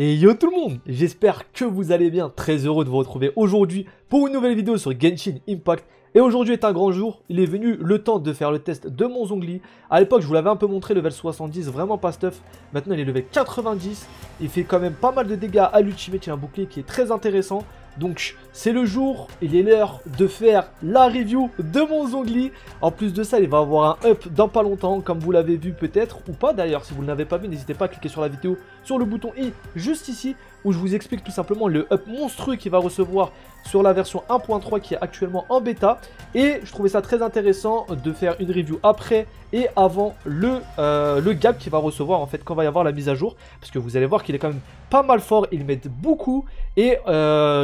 Et yo tout le monde, j'espère que vous allez bien, très heureux de vous retrouver aujourd'hui pour une nouvelle vidéo sur Genshin Impact. Et aujourd'hui est un grand jour, il est venu le temps de faire le test de mon Zhongli. A l'époque je vous l'avais un peu montré, level 70, vraiment pas stuff. Maintenant il est level 90, il fait quand même pas mal de dégâts à l'ultimate, il a un bouclier qui est très intéressant. Donc c'est le jour, il est l'heure de faire la review de mon Zhongli. En plus de ça, il va avoir un up dans pas longtemps, comme vous l'avez vu peut-être, ou pas d'ailleurs. Si vous ne l'avez pas vu, n'hésitez pas à cliquer sur la vidéo, sur le bouton i, juste ici, où je vous explique tout simplement le up monstrueux qu'il va recevoir sur la version 1.3 qui est actuellement en bêta. Et je trouvais ça très intéressant de faire une review après et avant le gap qu'il va recevoir en fait quand va y avoir la mise à jour. Parce que vous allez voir qu'il est quand même pas mal fort, il m'aide beaucoup. Et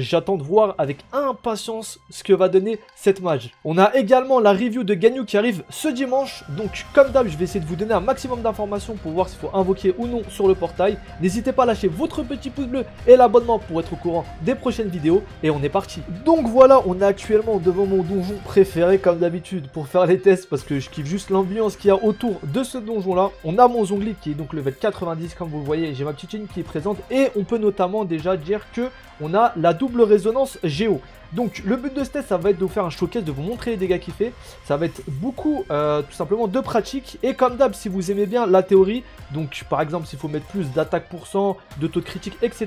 j'attends de voir avec impatience ce que va donner cette mage. On a également la review de Ganyu qui arrive ce dimanche. Donc comme d'hab, je vais essayer de vous donner un maximum d'informations pour voir s'il faut invoquer ou non sur le portail. N'hésitez pas à lâcher votre petit pouce bleu et l'abonnement pour être au courant des prochaines vidéos. Et on est parti. Donc voilà, on est actuellement devant mon donjon préféré comme d'habitude pour faire les tests, parce que je kiffe juste l'ambiance qu'il y a autour de ce donjon là. On a mon Zhongli qui est donc level 90 comme vous le voyez. J'ai ma petite ligne qui est présente et on peut notamment déjà dire que on a la double résonance Géo. Donc le but de ce test, ça va être de vous faire un showcase, de vous montrer les dégâts qu'il fait. Ça va être beaucoup tout simplement de pratique. Et comme d'hab, si vous aimez bien la théorie, donc par exemple s'il faut mettre plus d'attaque %, de taux de critique, etc.,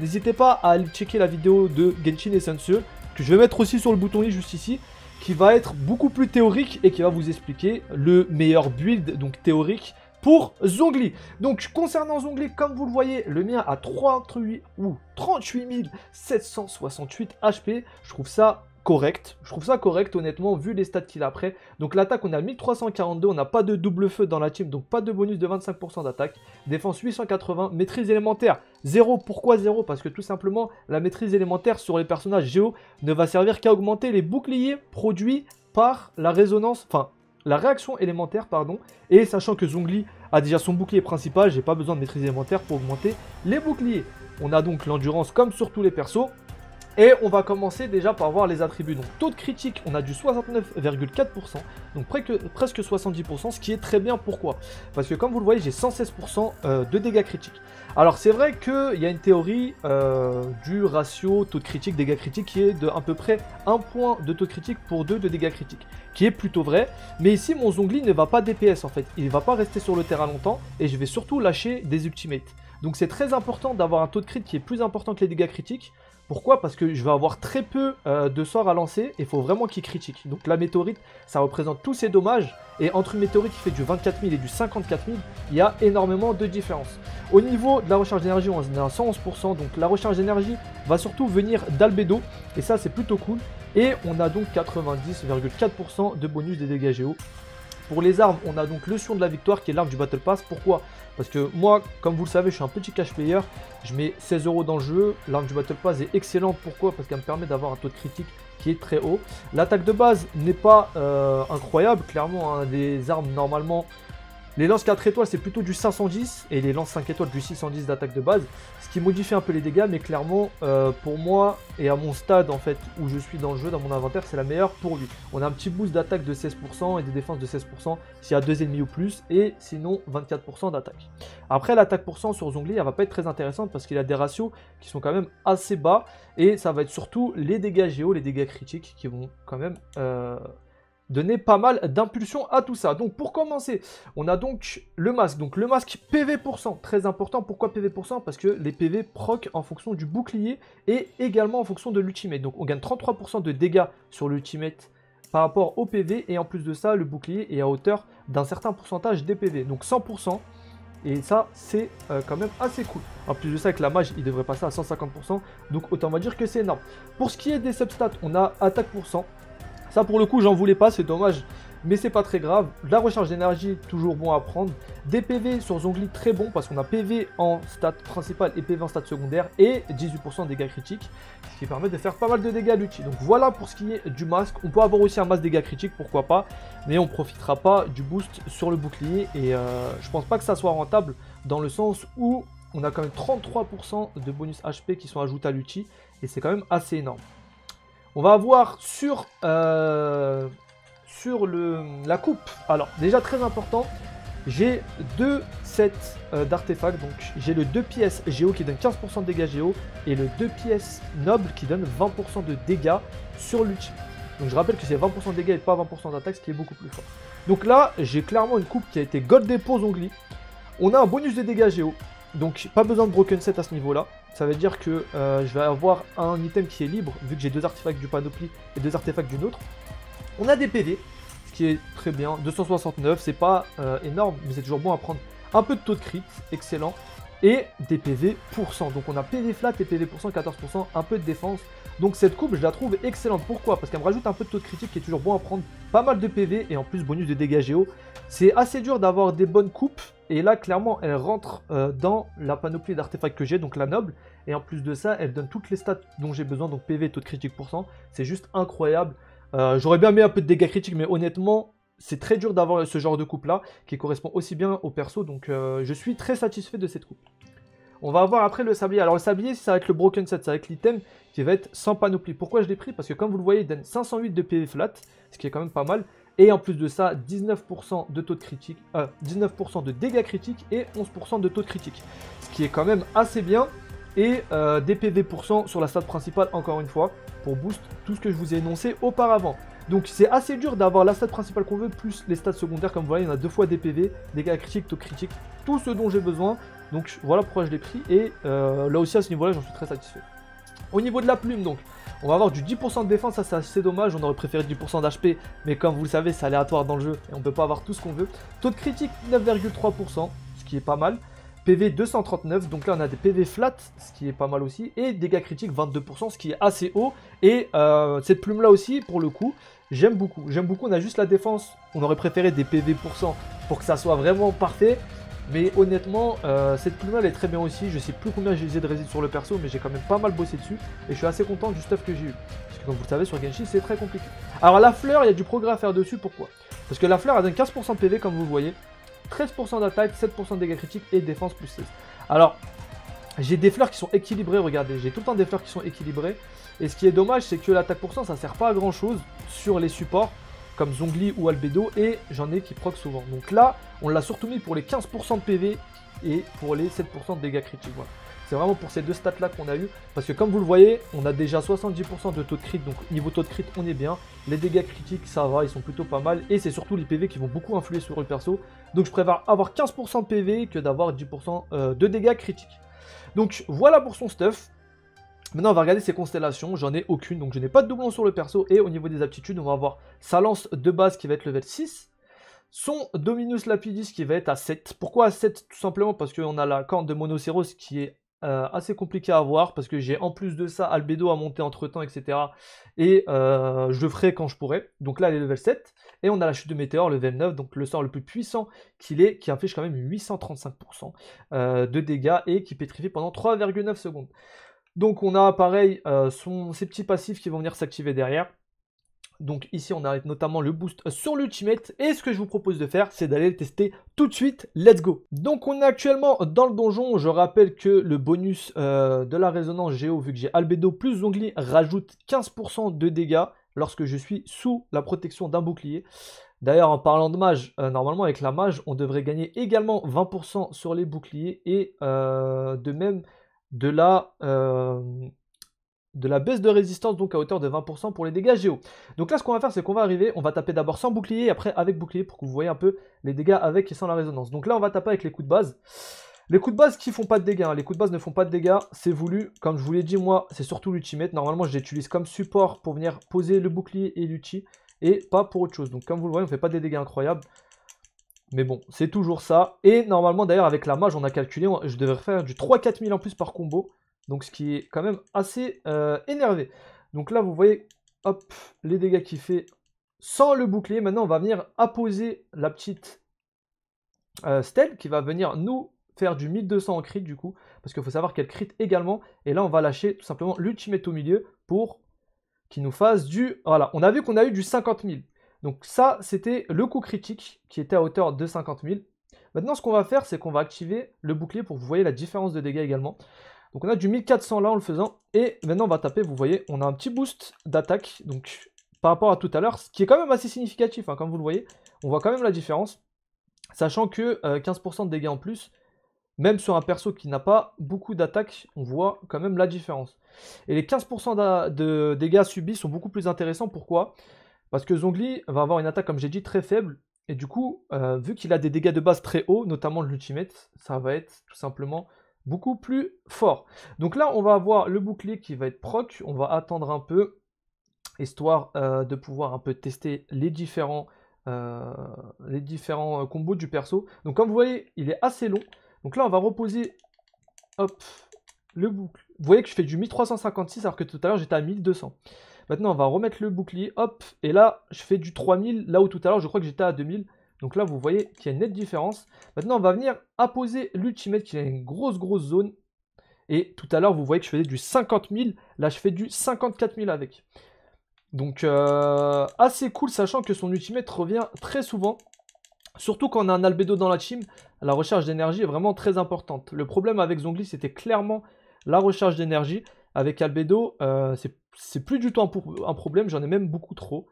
n'hésitez pas à aller checker la vidéo de Genshin Essence que je vais mettre aussi sur le bouton i juste ici, qui va être beaucoup plus théorique et qui va vous expliquer le meilleur build donc théorique pour Zhongli. Donc concernant Zhongli, comme vous le voyez, le mien a 38 768 HP. Je trouve ça correct, honnêtement vu les stats qu'il a après. Donc l'attaque, on a 1342, on n'a pas de double feu dans la team, donc pas de bonus de 25% d'attaque. Défense 880, maîtrise élémentaire 0. Pourquoi 0? Parce que tout simplement la maîtrise élémentaire sur les personnages Géo ne va servir qu'à augmenter les boucliers produits par la résonance, enfin la réaction élémentaire, pardon. Et sachant que Zhongli a déjà son bouclier principal, j'ai pas besoin de maîtrise élémentaire pour augmenter les boucliers. On a donc l'endurance comme sur tous les persos. Et on va commencer déjà par voir les attributs. Donc taux de critique, on a du 69,4%, donc presque 70%, ce qui est très bien. Pourquoi? Parce que comme vous le voyez, j'ai 116% de dégâts critiques. Alors c'est vrai qu'il y a une théorie du ratio taux de critique, dégâts critiques, qui est de à peu près 1 point de taux de critique pour 2 de dégâts critiques, qui est plutôt vrai. Mais ici, mon Zhongli ne va pas DPS en fait, il ne va pas rester sur le terrain longtemps et je vais surtout lâcher des ultimates. Donc c'est très important d'avoir un taux de crit qui est plus important que les dégâts critiques. Pourquoi? Parce que je vais avoir très peu de sorts à lancer et il faut vraiment qu'il critique. Donc la météorite, ça représente tous ces dommages. Et entre une météorite qui fait du 24 000 et du 54 000, il y a énormément de différence. Au niveau de la recharge d'énergie, on est à 111%. Donc la recharge d'énergie va surtout venir d'Albedo. Et ça, c'est plutôt cool. Et on a donc 90,4% de bonus des dégâts Géo. Pour les armes, on a donc le Sion de la Victoire qui est l'arme du Battle Pass. Pourquoi? Parce que moi, comme vous le savez, je suis un petit cash player. Je mets 16 € dans le jeu. L'arme du Battle Pass est excellente. Pourquoi? Parce qu'elle me permet d'avoir un taux de critique qui est très haut. L'attaque de base n'est pas incroyable. Clairement, hein, des armes, normalement, les lances 4 étoiles, c'est plutôt du 510. Et les lances 5 étoiles, du 610 d'attaque de base. Ce qui modifie un peu les dégâts. Mais clairement, pour moi, et à mon stade, en fait, où je suis dans le jeu, dans mon inventaire, c'est la meilleure pour lui. On a un petit boost d'attaque de 16% et de défense de 16% s'il y a 2 ennemis ou plus. Et sinon, 24% d'attaque. Après, l'attaque % sur Zhongli, elle va pas être très intéressante parce qu'il a des ratios qui sont quand même assez bas. Et ça va être surtout les dégâts Géo, les dégâts critiques qui vont quand même donner pas mal d'impulsion à tout ça. Donc pour commencer, on a donc le masque. Donc le masque PV%, très important. Pourquoi PV%? Parce que les PV proc en fonction du bouclier et également en fonction de l'ultimate. Donc on gagne 33% de dégâts sur l'ultimate par rapport au PV. Et en plus de ça, le bouclier est à hauteur d'un certain pourcentage des PV. Donc 100%. Et ça, c'est quand même assez cool. En plus de ça, avec la mage, il devrait passer à 150%. Donc autant on va dire que c'est énorme. Pour ce qui est des substats, on a attaque %. Ça pour le coup j'en voulais pas, c'est dommage, mais c'est pas très grave. La recharge d'énergie, toujours bon à prendre. Des PV sur Zhongli, très bon, parce qu'on a PV en stat principal et PV en stat secondaire. Et 18% de dégâts critiques, ce qui permet de faire pas mal de dégâts à l'outil. Donc voilà pour ce qui est du masque. On peut avoir aussi un masque dégâts critiques, pourquoi pas. Mais on profitera pas du boost sur le bouclier. Et je pense pas que ça soit rentable, dans le sens où on a quand même 33% de bonus HP qui sont ajoutés à l'outil. Et c'est quand même assez énorme. On va avoir sur la coupe. Alors déjà très important, J'ai 2 sets d'artefacts, donc j'ai le 2 pièces Géo qui donne 15% de dégâts Géo et le 2 pièces Noble qui donne 20% de dégâts sur l'ultime. Donc je rappelle que c'est 20% de dégâts et pas 20% d'attaque, ce qui est beaucoup plus fort. Donc là, j'ai clairement une coupe qui a été goldée pour Zhongli. On a un bonus de dégâts Géo, donc pas besoin de Broken Set à ce niveau-là. Ça veut dire que je vais avoir un item qui est libre, vu que j'ai 2 artefacts du Panoplie et 2 artefacts d'une autre. On a des PV, ce qui est très bien, 269, c'est pas énorme, mais c'est toujours bon à prendre. Un peu de taux de crit, excellent, et des PV %. Donc on a PV flat et PV %, 14%, un peu de défense. Donc cette coupe, je la trouve excellente. Pourquoi? Parce qu'elle me rajoute un peu de taux de critique qui est toujours bon à prendre. Pas mal de PV et en plus bonus de dégâts Géo. C'est assez dur d'avoir des bonnes coupes. Et là, clairement, elle rentre dans la panoplie d'artefacts que j'ai, donc la noble. Et en plus de ça, elle donne toutes les stats dont j'ai besoin, donc PV et taux de critique %. C'est juste incroyable. J'aurais bien mis un peu de dégâts critiques, mais honnêtement, c'est très dur d'avoir ce genre de coupe-là qui correspond aussi bien au perso. Donc je suis très satisfait de cette coupe. On va avoir après le sablier. Alors le sablier, ça va être le broken set, ça va être l'item qui va être sans panoplie. Pourquoi je l'ai pris? Parce que comme vous le voyez, il donne 508 de PV flat, ce qui est quand même pas mal. Et en plus de ça, 19% de taux de critique, 19% de dégâts critiques et 11% de taux de critique. Ce qui est quand même assez bien. Et des PV % sur la stat principale, encore une fois, pour boost tout ce que je vous ai énoncé auparavant. Donc c'est assez dur d'avoir la stat principale qu'on veut, plus les stats secondaires, comme vous voyez, il y en a 2 fois des PV, dégâts critiques, taux critiques, tout ce dont j'ai besoin. Donc voilà pourquoi je l'ai pris, et là aussi à ce niveau-là, j'en suis très satisfait. Au niveau de la plume, donc, on va avoir du 10% de défense, ça c'est assez dommage, on aurait préféré 10% d'HP, mais comme vous le savez, c'est aléatoire dans le jeu, et on peut pas avoir tout ce qu'on veut. Taux de critique, 9,3%, ce qui est pas mal. PV 239, donc là on a des PV flat, ce qui est pas mal aussi, et dégâts critiques 22%, ce qui est assez haut, et cette plume là aussi, pour le coup, j'aime beaucoup, on a juste la défense, on aurait préféré des PV % pour que ça soit vraiment parfait, mais honnêtement, cette plume là elle est très bien aussi, je sais plus combien j'ai utilisé de réside sur le perso, mais j'ai quand même pas mal bossé dessus, et je suis assez content du stuff que j'ai eu, parce que comme vous le savez, sur Genshin, c'est très compliqué. Alors la fleur, il y a du progrès à faire dessus, pourquoi? Parce que la fleur, elle donne 15% de PV, comme vous voyez, 13% d'attaque, 7% de dégâts critiques et défense plus 16. Alors, j'ai des fleurs qui sont équilibrées, regardez, j'ai tout le temps des fleurs qui sont équilibrées. Et ce qui est dommage, c'est que l'attaque % ça sert pas à grand chose sur les supports, comme Zhongli ou Albedo, et j'en ai qui proc souvent. Donc là, on l'a surtout mis pour les 15% de PV et pour les 7% de dégâts critiques, voilà. C'est vraiment pour ces deux stats là qu'on a eu, parce que comme vous le voyez, on a déjà 70% de taux de crit, donc niveau taux de crit on est bien, les dégâts critiques ça va, ils sont plutôt pas mal, et c'est surtout les PV qui vont beaucoup influer sur le perso, donc je préfère avoir 15% de PV que d'avoir 10% de dégâts critiques. Donc voilà pour son stuff. Maintenant on va regarder ses constellations, j'en ai aucune, donc je n'ai pas de doublon sur le perso, et au niveau des aptitudes on va avoir sa lance de base qui va être level 6, son Dominus Lapidus qui va être à 7, pourquoi à 7? Tout simplement parce qu'on a la corne de Monocéros qui est assez compliqué à avoir parce que j'ai en plus de ça Albedo à monter entre temps, etc. Et je le ferai quand je pourrai. Donc là, elle est level 7. Et on a la chute de météore, level 9. Donc le sort le plus puissant qu'il est, qui inflige quand même 835% de dégâts et qui pétrifie pendant 3,9 secondes. Donc on a pareil ses petits passifs qui vont venir s'activer derrière. Donc ici, on arrête notamment le boost sur l'ultimate. Et ce que je vous propose de faire, c'est d'aller le tester tout de suite. Let's go! Donc on est actuellement dans le donjon. Je rappelle que le bonus de la résonance Géo, vu que j'ai Albedo plus Zhongli, rajoute 15% de dégâts lorsque je suis sous la protection d'un bouclier. D'ailleurs, en parlant de mage, normalement avec la mage, on devrait gagner également 20% sur les boucliers. Et de même de la baisse de résistance, donc à hauteur de 20% pour les dégâts Géo. Donc là, ce qu'on va faire, c'est qu'on va arriver, on va taper d'abord sans bouclier, et après avec bouclier, pour que vous voyez un peu les dégâts avec et sans la résonance. Donc là, on va taper avec les coups de base. Les coups de base qui font pas de dégâts, hein. Les coups de base ne font pas de dégâts, c'est voulu. Comme je vous l'ai dit, moi, c'est surtout l'ultimate. Normalement, je l'utilise comme support pour venir poser le bouclier et l'ulti, et pas pour autre chose. Donc comme vous le voyez, on fait pas des dégâts incroyables. Mais bon, c'est toujours ça. Et normalement, d'ailleurs, avec la mage, on a calculé, je devrais faire du 3-4 000 en plus par combo. Donc ce qui est quand même assez énervé. Donc là vous voyez, hop, les dégâts qu'il fait sans le bouclier. Maintenant on va venir apposer la petite stèle qui va venir nous faire du 1200 en crit du coup. Parce qu'il faut savoir qu'elle crit également. Et là on va lâcher tout simplement l'ultimate au milieu pour qu'il nous fasse du... Voilà, on a vu qu'on a eu du 50 000. Donc ça c'était le coup critique qui était à hauteur de 50 000. Maintenant ce qu'on va faire, c'est qu'on va activer le bouclier pour que vous voyez la différence de dégâts également. Donc on a du 1400 là en le faisant, et maintenant on va taper, vous voyez, on a un petit boost d'attaque, donc par rapport à tout à l'heure, ce qui est quand même assez significatif, hein, comme vous le voyez, on voit quand même la différence. Sachant que 15% de dégâts en plus, même sur un perso qui n'a pas beaucoup d'attaques, on voit quand même la différence. Et les 15% de dégâts subis sont beaucoup plus intéressants. Pourquoi? Parce que Zhongli va avoir une attaque, comme j'ai dit, très faible. Et du coup, vu qu'il a des dégâts de base très hauts, notamment de l'ultimate, ça va être tout simplement beaucoup plus fort. Donc là, on va avoir le bouclier qui va être proc. On va attendre un peu, histoire de pouvoir un peu tester les différents combos du perso. Donc comme vous voyez, il est assez long. Donc là, on va reposer hop, le bouclier. Vous voyez que je fais du 1356 alors que tout à l'heure, j'étais à 1200. Maintenant, on va remettre le bouclier, hop, et là, je fais du 3000, là où tout à l'heure, je crois que j'étais à 2000. Donc là, vous voyez qu'il y a une nette différence. Maintenant, on va venir apposer l'ultimate, qui a une grosse zone. Et tout à l'heure, vous voyez que je faisais du 50 000, là, je fais du 54 000 avec. Donc, assez cool, sachant que son ultimate revient très souvent. Surtout quand on a un Albedo dans la team, la recharge d'énergie est vraiment très importante. Le problème avec Zhongli, c'était clairement la recharge d'énergie. Avec Albedo, c'est plus du tout un problème, j'en ai même beaucoup trop.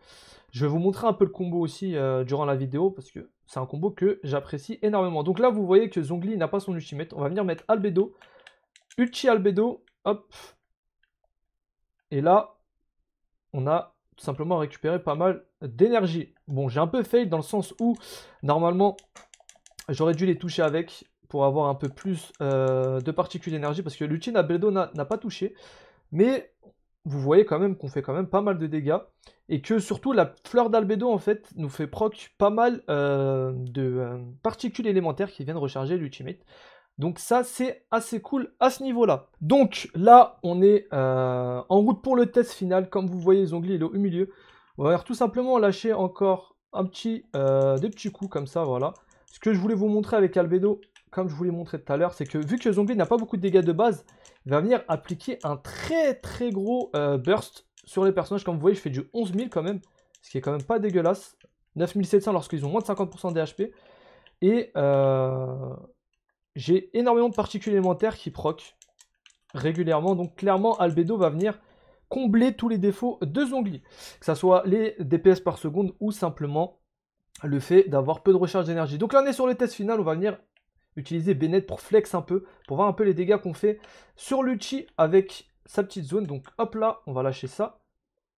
Je vais vous montrer un peu le combo aussi durant la vidéo, parce que c'est un combo que j'apprécie énormément. Donc là, vous voyez que Zhongli n'a pas son ultimate. On va venir mettre Albedo, Ulti Albedo, hop. Et là, on a tout simplement récupéré pas mal d'énergie. Bon, j'ai un peu fail dans le sens où, normalement, j'aurais dû les toucher avec... pour avoir un peu plus de particules d'énergie, parce que l'ulti d'Albedo n'a pas touché, mais vous voyez quand même qu'on fait quand même pas mal de dégâts, et que surtout la fleur d'Albedo en fait nous fait proc pas mal de particules élémentaires qui viennent recharger l'ultimate. Donc ça c'est assez cool à ce niveau là. Donc là on est en route pour le test final. Comme vous voyez, Zhongli est au milieu. On va tout simplement lâcher encore des petits coups comme ça, voilà. Ce que je voulais vous montrer avec Albedo, comme je vous l'ai montré tout à l'heure, c'est que vu que Zhongli n'a pas beaucoup de dégâts de base, il va venir appliquer un très gros burst sur les personnages. Comme vous voyez, je fais du 11 000 quand même, ce qui est quand même pas dégueulasse. 9700 lorsqu'ils ont moins de 50% des HP. Et j'ai énormément de particules élémentaires qui proc régulièrement. Donc clairement, Albedo va venir combler tous les défauts de Zhongli, que ce soit les DPS par seconde ou simplement le fait d'avoir peu de recharge d'énergie. Donc là, on est sur le test final, on va venir... utiliser Bennett pour flex un peu, pour voir un peu les dégâts qu'on fait sur l'ulti avec sa petite zone. Donc hop là, on va lâcher ça.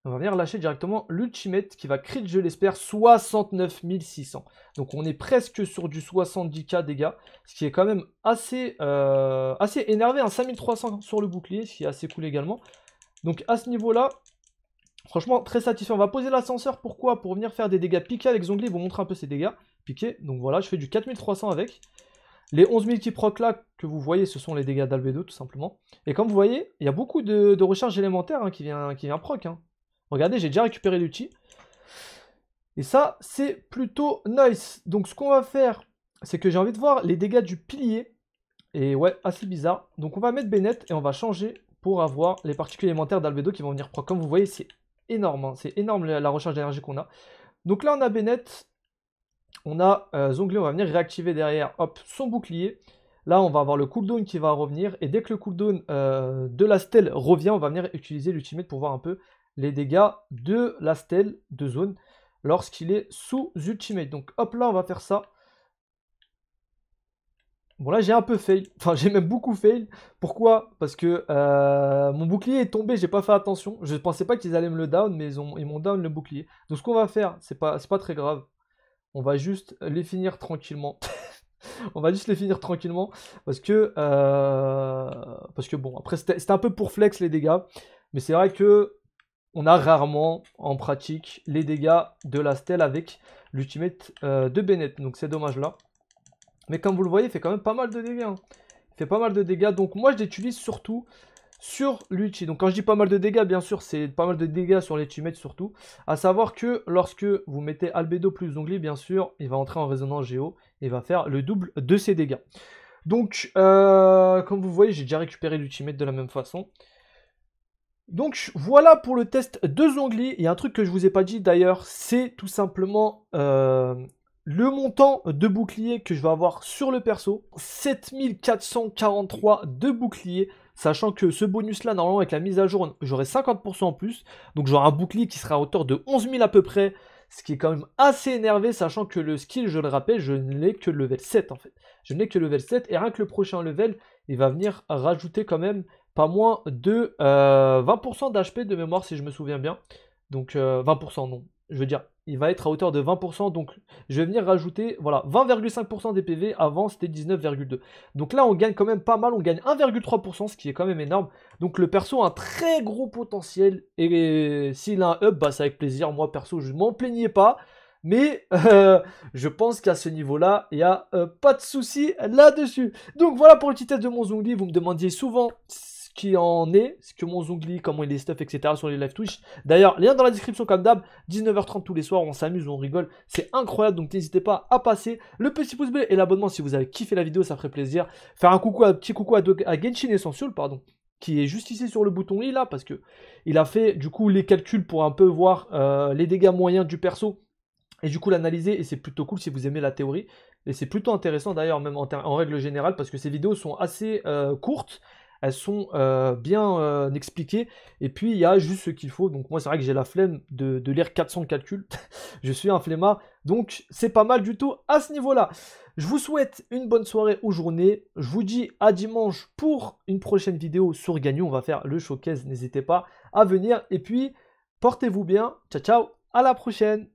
On va venir lâcher directement l'ultimate qui va crit, je l'espère, 69 600. Donc on est presque sur du 70 000 dégâts, ce qui est quand même assez énervé. Hein, 5300 sur le bouclier, ce qui est assez cool également. Donc à ce niveau-là, franchement très satisfait. On va poser l'ascenseur, pourquoi? Pour venir faire des dégâts piqués avec Zhongli, vous montrer un peu ses dégâts piqués. Donc voilà, je fais du 4300 avec. Les 11 000 qui proc là, que vous voyez, ce sont les dégâts d'Albedo tout simplement. Et comme vous voyez, il y a beaucoup de recharge élémentaire hein, qui vient proc. Hein. Regardez, j'ai déjà récupéré l'ulti. Et ça, c'est plutôt nice. Donc ce qu'on va faire, c'est que j'ai envie de voir les dégâts du pilier. Et ouais, assez bizarre. Donc on va mettre Bennett et on va changer pour avoir les particules élémentaires d'Albedo qui vont venir proc. Comme vous voyez, c'est énorme. Hein. C'est énorme la recharge d'énergie qu'on a. Donc là, on a Bennett. On a Zhongli, on va venir réactiver derrière hop, son bouclier. Là, on va avoir le cooldown qui va revenir. Et dès que le cooldown de la stèle revient, on va venir utiliser l'ultimate pour voir un peu les dégâts de la stèle de zone lorsqu'il est sous ultimate. Donc hop là, on va faire ça. Bon là, j'ai un peu fail. Enfin, j'ai même beaucoup fail. Pourquoi? Parce que mon bouclier est tombé, j'ai pas fait attention. Je ne pensais pas qu'ils allaient me le down, mais ils m'ont down le bouclier. Donc ce qu'on va faire, c'est pas très grave. On va juste les finir tranquillement. On va juste les finir tranquillement. Parce que bon, après c'était un peu pour flex les dégâts. Mais c'est vrai que on a rarement en pratique les dégâts de la stèle avec l'ultimate de Bennett. Donc c'est dommage là. Mais comme vous le voyez, il fait quand même pas mal de dégâts. Hein. Il fait pas mal de dégâts. Donc moi je l'utilise surtout sur l'ulti. Donc quand je dis pas mal de dégâts, bien sûr, c'est pas mal de dégâts sur l'ultimate surtout. À savoir que lorsque vous mettez Albedo plus Zhongli, bien sûr, il va entrer en résonance géo et va faire le double de ses dégâts. Donc, comme vous voyez, j'ai déjà récupéré l'ultimate de la même façon. Donc voilà pour le test de Zhongli. Il y a un truc que je vous ai pas dit d'ailleurs, c'est tout simplement le montant de bouclier que je vais avoir sur le perso. 7443 de bouclier. Sachant que ce bonus-là, normalement, avec la mise à jour, j'aurai 50% en plus. Donc, j'aurai un bouclier qui sera à hauteur de 11 000 à peu près. Ce qui est quand même assez énervé, sachant que le skill, je le rappelle, je ne l'ai que level 7 en fait. Je n'ai que level 7 et rien que le prochain level, il va venir rajouter quand même pas moins de 20% d'HP de mémoire si je me souviens bien. Donc 20% non, je veux dire, il va être à hauteur de 20%. Donc je vais venir rajouter voilà 20,5% des PV, avant c'était 19,2%. Donc là on gagne quand même pas mal, on gagne 1,3%, ce qui est quand même énorme. Donc le perso a un très gros potentiel et s'il a un up, bah c'est avec plaisir. Moi perso je m'en plaignais pas. Mais je pense qu'à ce niveau-là, il n'y a pas de souci là-dessus. Donc voilà pour le petit test de mon Zhongli. Vous me demandiez souvent ce qui en est, ce que mon Zhongli, comment il est stuff, etc. sur les live Twitch. D'ailleurs, lien dans la description comme d'hab, 19h30 tous les soirs, on s'amuse, on rigole. C'est incroyable, donc n'hésitez pas à passer. Le petit pouce bleu et l'abonnement si vous avez kiffé la vidéo, ça ferait plaisir. Faire un coucou, un petit coucou à Genshin Essence, pardon. Qui est juste ici sur le bouton i là, parce que il a fait du coup les calculs pour un peu voir les dégâts moyens du perso. Et du coup l'analyser, et c'est plutôt cool si vous aimez la théorie. Et c'est plutôt intéressant d'ailleurs, même en règle générale, parce que ces vidéos sont assez courtes, elles sont bien expliquées, et puis il y a juste ce qu'il faut. Donc moi c'est vrai que j'ai la flemme de lire 400 calculs, je suis un flemmard, donc c'est pas mal du tout à ce niveau-là. Je vous souhaite une bonne soirée ou journée, je vous dis à dimanche pour une prochaine vidéo sur Ganyu, on va faire le showcase, n'hésitez pas à venir, et puis portez-vous bien, ciao ciao, à la prochaine.